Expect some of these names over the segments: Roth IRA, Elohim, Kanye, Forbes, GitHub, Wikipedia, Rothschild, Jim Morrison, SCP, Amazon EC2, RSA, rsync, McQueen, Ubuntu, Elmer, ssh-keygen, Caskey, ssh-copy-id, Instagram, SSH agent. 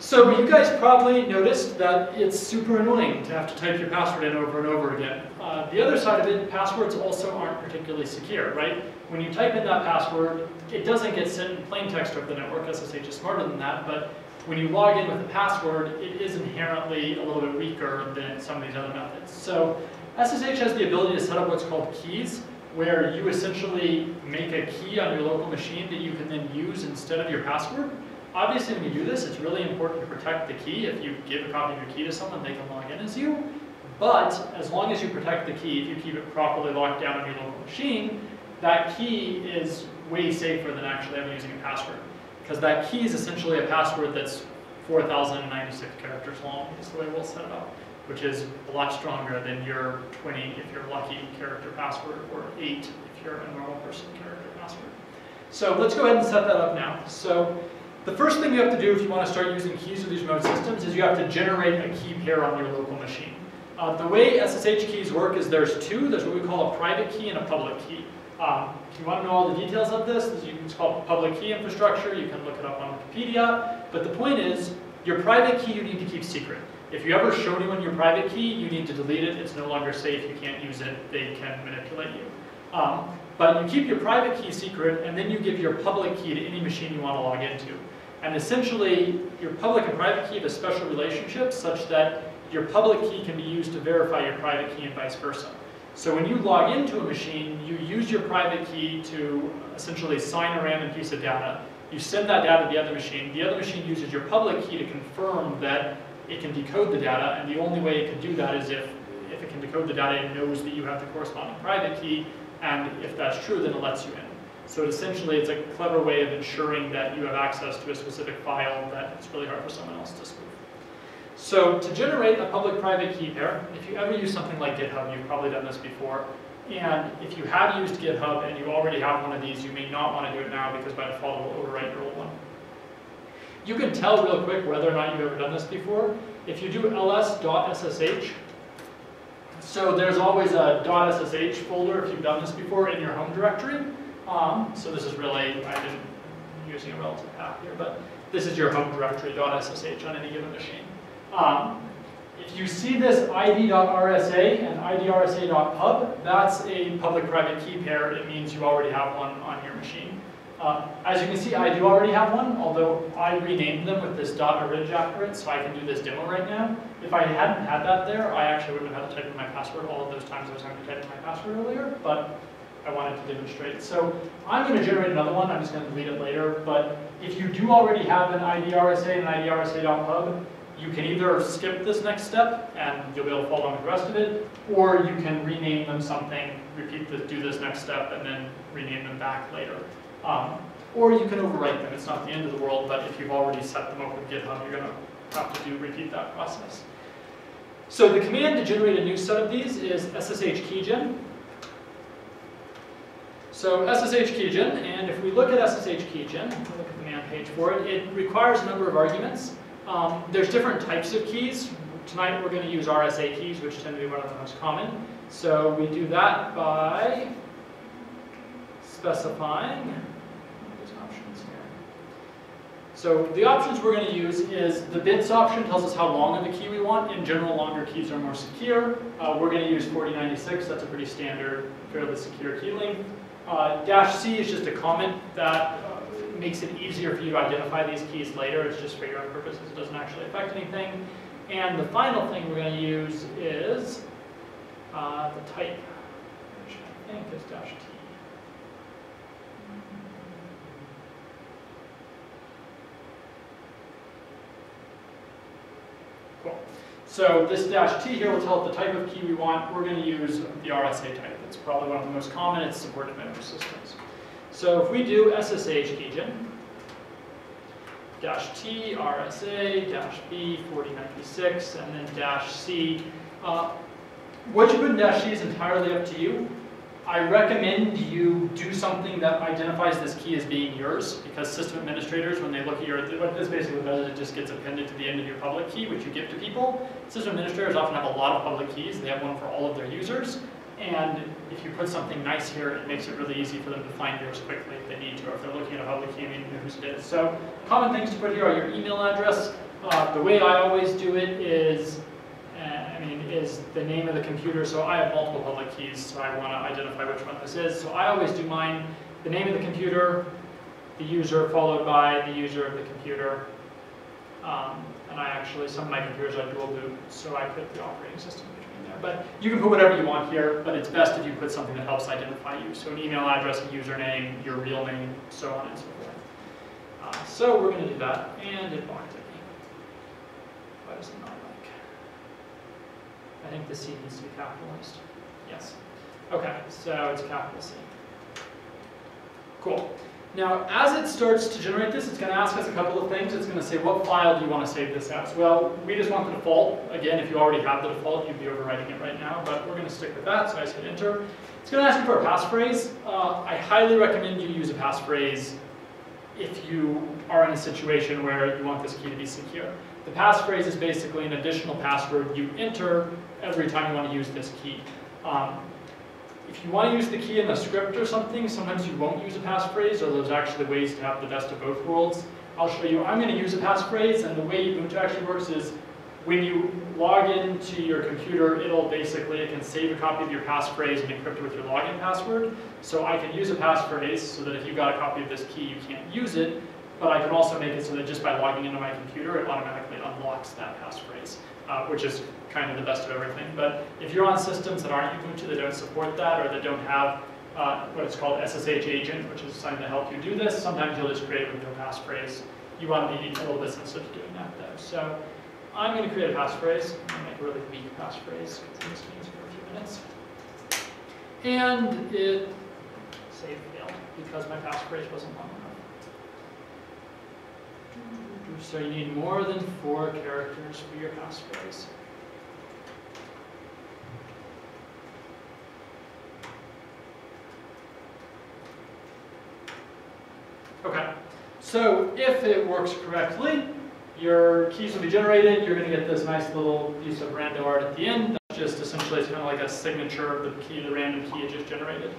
So you guys probably noticed that it's super annoying to have to type your password in over and over again. The other side of it, passwords also aren't particularly secure, right? When you type in that password, it doesn't get sent in plain text over the network. SSH is smarter than that, but when you log in with a password, it is inherently a little bit weaker than some of these other methods. So SSH has the ability to set up what's called keys, where you essentially make a key on your local machine that you can then use instead of your password. Obviously, when you do this, it's really important to protect the key. If you give a copy of your key to someone, they can log in as you. But as long as you protect the key, if you keep it properly locked down on your local machine, that key is way safer than actually ever using a password. Because that key is essentially a password that's 4,096 characters long, is the way we'll set it up, which is a lot stronger than your 20, if you're lucky, character password, or 8, if you're a normal person, character password. So let's go ahead and set that up now. So the first thing you have to do if you want to start using keys with these remote systems is you have to generate a key pair on your local machine. The way SSH keys work is there's two. There's what we call a private key and a public key. If you want to know all the details of this, it's called public key infrastructure. You can look it up on Wikipedia. But the point is, your private key you need to keep secret. If you ever show anyone your private key, you need to delete it. It's no longer safe. You can't use it. They can manipulate you. But you keep your private key secret, and then you give your public key to any machine you want to log into. And essentially, your public and private key have a special relationship such that your public key can be used to verify your private key and vice versa. So when you log into a machine, you use your private key to essentially sign a random piece of data. You send that data to the other machine. The other machine uses your public key to confirm that it can decode the data, and the only way it can do that is if it can decode the data, it knows that you have the corresponding private key, and if that's true, then it lets you in. So essentially, it's a clever way of ensuring that you have access to a specific file that it's really hard for someone else to spoof. So to generate a public-private key pair, if you ever use something like GitHub, you've probably done this before, and if you have used GitHub and you already have one of these, you may not want to do it now because by default it will overwrite your old one. You can tell real quick whether or not you've ever done this before. If you do ls.ssh, so there's always a .ssh folder if you've done this before in your home directory. So this is really, I'm using a relative path here, but this is your home directory, .ssh on any given machine. If you see this id.rsa and idrsa.pub, that's a public-private key pair. It means you already have one on your machine. As you can see, I do already have one, although I renamed them with this .orig after it, so I can do this demo right now. If I hadn't had that there, I actually wouldn't have had to type in my password all of those times I was having to type in my password earlier, but I wanted to demonstrate. So I'm going to generate another one. I'm just going to delete it later, but if you do already have an idrsa and idrsa.pub, you can either skip this next step and you'll be able to follow on with the rest of it, or you can rename them something, do this next step, and then rename them back later. Or you can overwrite them. It's not the end of the world, but if you've already set them up with GitHub, you're going to have to repeat that process. So the command to generate a new set of these is ssh-keygen. So ssh-keygen, and if we look at ssh-keygen, we'll look at the man page for it, it requires a number of arguments. There's different types of keys. Tonight we're going to use RSA keys, which tend to be one of the most common. So we do that by specifying these options here. So the options we're going to use is the bits option tells us how long of a key we want. In general, longer keys are more secure. We're going to use 4096. That's a pretty standard, fairly secure key length. -C is just a comment that makes it easier for you to identify these keys later. It's just for your own purposes. It doesn't actually affect anything. And the final thing we're going to use is the type, which I think is -T. Cool. So this -T here will tell us the type of key we want. We're going to use the RSA type. It's probably one of the most common. It's supported by most systems. So if we do ssh-keygen -T RSA -B 4096 and then -C, what you put in -C is entirely up to you. I recommend you do something that identifies this key as being yours, because system administrators, when they look at your, what this basically does is it just gets appended to the end of your public key, which you give to people. System administrators often have a lot of public keys. They have one for all of their users. And if you put something nice here, it makes it really easy for them to find yours quickly if they need to, or if they're looking at a public key and they know whose it is. So common things to put here are your email address. The way I always do it is, is the name of the computer. So I have multiple public keys, so I want to identify which one this is. So I always do mine, the name of the computer, the user followed by the user of the computer. And I actually, some of my computers are dual boot, so I put the operating system between there. But you can put whatever you want here, but it's best if you put something that helps identify you. So an email address, a username, your real name, so on and so forth. So we're going to do that, and it blocked it. Why does it not like? I think the C needs to be capitalized. Yes. Okay, so it's capital C. Cool. Now, as it starts to generate this, it's going to ask us a couple of things. It's going to say, what file do you want to save this as? Well, we just want the default. Again, if you already have the default, you'd be overwriting it right now, but we're going to stick with that, so I just hit enter. It's going to ask you for a passphrase. I highly recommend you use a passphrase if you are in a situation where you want this key to be secure. The passphrase is basically an additional password you enter every time you want to use this key. If you want to use the key in a script or something, sometimes you won't use a passphrase, or there's actually ways to have the best of both worlds. I'll show you. I'm going to use a passphrase, and the way Ubuntu actually works is when you log into your computer, it'll basically, it can save a copy of your passphrase and encrypt it with your login password. So I can use a passphrase so that if you got a copy of this key, you can't use it, but I can also make it so that just by logging into my computer, it automatically unlocks that passphrase. Which is kind of the best of everything. But if you're on systems that aren't Ubuntu, that don't support that, or that don't have what is called SSH agent, which is something to help you do this, sometimes you'll just create it with no passphrase. You want to be a little bit sensitive to doing that, though. So I'm going to create a passphrase. I'm going to make a really weak passphrase, because this means for a few minutes. And it saved failed, because my passphrase wasn't long enough. So you need more than 4 characters for your passphrase. Okay, so if it works correctly, your keys will be generated. You're going to get this nice little piece of random art at the end. That's just essentially, it's kind of like a signature of the key, the random key it just generated.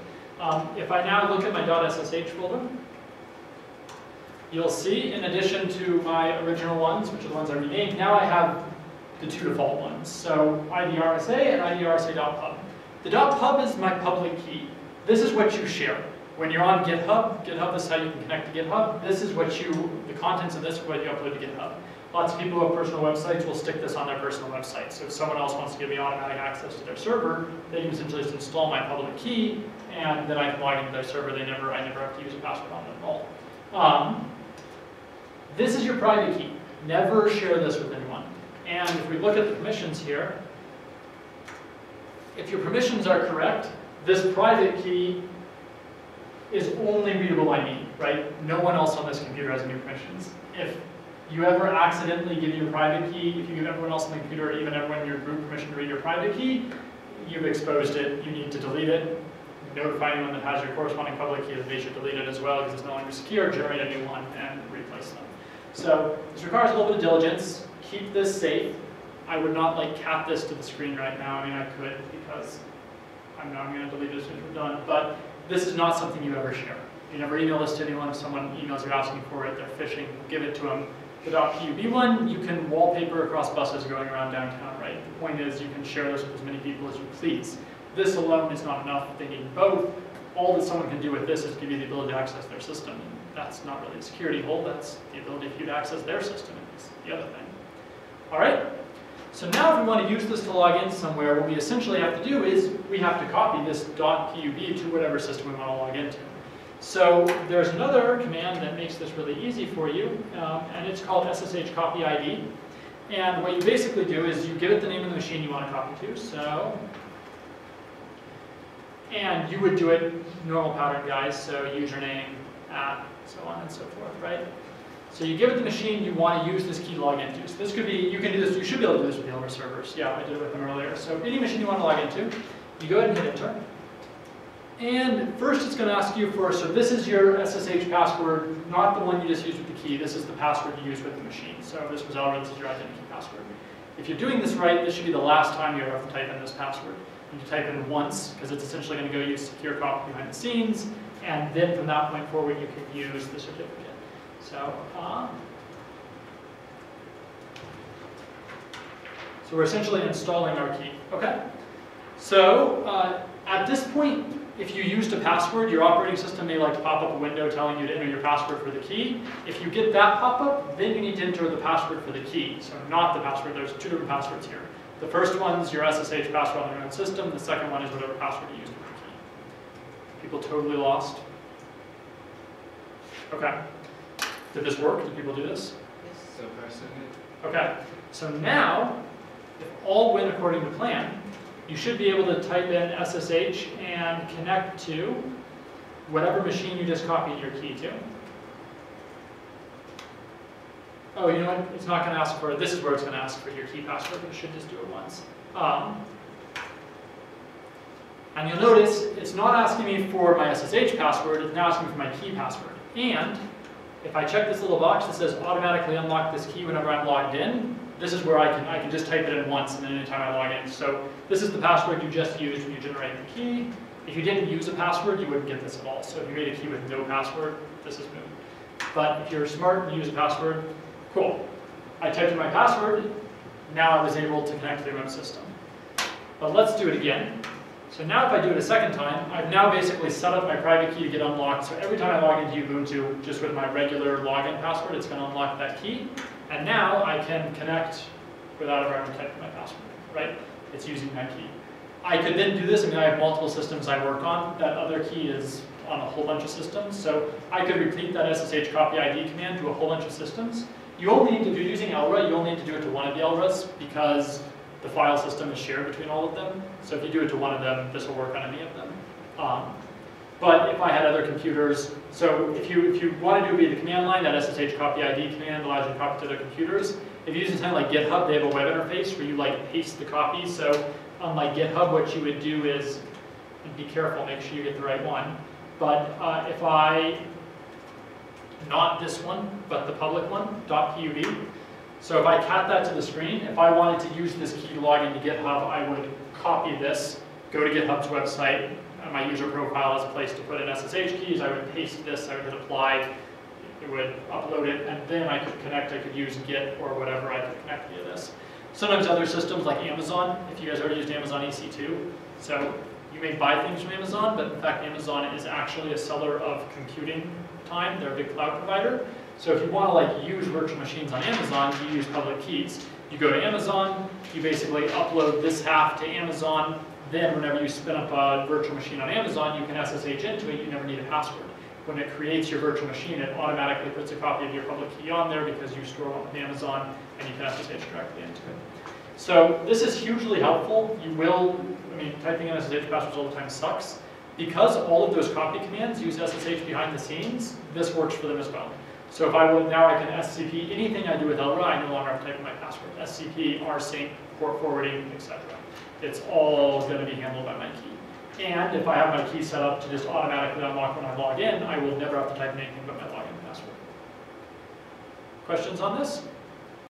If I now look at my .ssh folder, you'll see, in addition to my original ones, which are the ones I renamed, now I have the 2 default ones. So idrsa and idrsa.pub. The .pub is my public key. This is what you share. When you're on GitHub, GitHub is how you can connect to GitHub. This is what you, the contents of this is what you upload to GitHub. Lots of people who have personal websites will stick this on their personal website. So if someone else wants to give me automatic access to their server, they can essentially just install my public key, and then I can log into their server. I never have to use a password on them at all. This is your private key. Never share this with anyone. And if we look at the permissions here, if your permissions are correct, this private key is only readable by me, right? No one else on this computer has any permissions. If you ever accidentally give your private key, if you give everyone else on the computer, even everyone in your group, permission to read your private key, you've exposed it. You need to delete it. Notify anyone that has your corresponding public key that they should delete it as well, because it's no longer secure, generate a new one, and replace them. So this requires a little bit of diligence. Keep this safe. I would not like cap this to the screen right now. I mean, I could, because I'm going to delete this when we're done. But this is not something you ever share. You never email this to anyone. If someone emails you asking for it, they're phishing. Give it to them. The .pub one, you can wallpaper across buses going around downtown, right? The point is, you can share this with as many people as you please. This alone is not enough. They need both. All that someone can do with this is give you the ability to access their system. And that's not really a security hole. That's the ability for you to access their system. Is the other thing. All right. So now, if we want to use this to log in somewhere, what we essentially have to do is we have to copy this .pub to whatever system we want to log into. So there's another command that makes this really easy for you, and it's called ssh-copy-id. And what you basically do is you give it the name of the machine you want to copy to. So. And you would do it normal pattern, guys, so username, app, so on and so forth, right? So you give it the machine you want to use this key to log into. So this could be, you can do this, you should be able to do this with Elmer servers. Yeah, I did it with them earlier. So any machine you want to log into, you go ahead and hit enter. And first it's going to ask you for, so this is your SSH password, not the one you just used with the key. This is the password you use with the machine. So this was Elmer, this is your identity password. If you're doing this right, this should be the last time you ever have to type in this password. You can type in once, because it's essentially going to go use secure copy behind the scenes, and then from that point forward you can use the certificate. So, so we're essentially installing our key. Okay. So at this point, if you used a password, your operating system may like pop up a window telling you to enter your password for the key. If you get that pop-up, then you need to enter the password for the key. So not the password. There's two different passwords here. The first one's your SSH password on your own system. The second one is whatever password you used for the key. People totally lost. Okay. Did this work? Did people do this? Yes. So far, so good. Okay. So now, if all went according to plan, you should be able to type in SSH and connect to whatever machine you just copied your key to. Oh, you know what? It's not going to ask for it. This is where it's going to ask for your key password. It should just do it once. And you'll notice it's not asking me for my SSH password. It's now asking me for my key password. And if I check this little box that says automatically unlock this key whenever I'm logged in, this is where I can just type it in once, and then anytime I log in. So this is the password you just used when you generate the key. If you didn't use a password, you wouldn't get this at all. So if you made a key with no password, this is moot. But if you're smart and you use a password, cool. I typed in my password. Now I was able to connect to the remote system. But let's do it again. So now if I do it a second time, I've now basically set up my private key to get unlocked. So every time I log into Ubuntu, just with my regular login password, it's going to unlock that key. And now I can connect without ever having to type my password, right? It's using my key. I could then do this. I mean, I have multiple systems I work on. That other key is on a whole bunch of systems. So I could repeat that ssh-copy-id command to a whole bunch of systems. You only need to, if you're using Elra, you only need to do it to one of the Elras because the file system is shared between all of them. So if you do it to one of them, this will work on any of them. But if I had other computers, so if you want to do it via the command line, that ssh-copy-id command allows you to copy to other computers. If you use something like GitHub, they have a web interface where you like paste the copy. So unlike GitHub, what you would do is, and be careful, make sure you get the right one. But if I, not this one, but the public one, .pub. So if I cat that to the screen, if I wanted to use this key to log into GitHub, I would copy this, go to GitHub's website. My user profile is a place to put in SSH keys. I would paste this, I would hit apply, it would upload it, and then I could connect, I could use Git or whatever, I could connect via this. Sometimes other systems like Amazon, if you guys already used Amazon EC2, so you may buy things from Amazon, but in fact Amazon is actually a seller of computing time, they're a big cloud provider. So if you want to like use virtual machines on Amazon, you use public keys. You go to Amazon, you basically upload this half to Amazon, then whenever you spin up a virtual machine on Amazon, you can SSH into it, you never need a password. When it creates your virtual machine, it automatically puts a copy of your public key on there because you store it on Amazon and you can SSH directly into it. So this is hugely helpful. You will, I mean, typing in SSH passwords all the time sucks. Because all of those copy commands use SSH behind the scenes, this works for them as well. So if I will, now I can SCP anything I do with Elra, I no longer have to type in my password. SCP, rsync, port forwarding, etc. It's all going to be handled by my key. And if I have my key set up to just automatically unlock when I log in, I will never have to type in anything but my login password. Questions on this?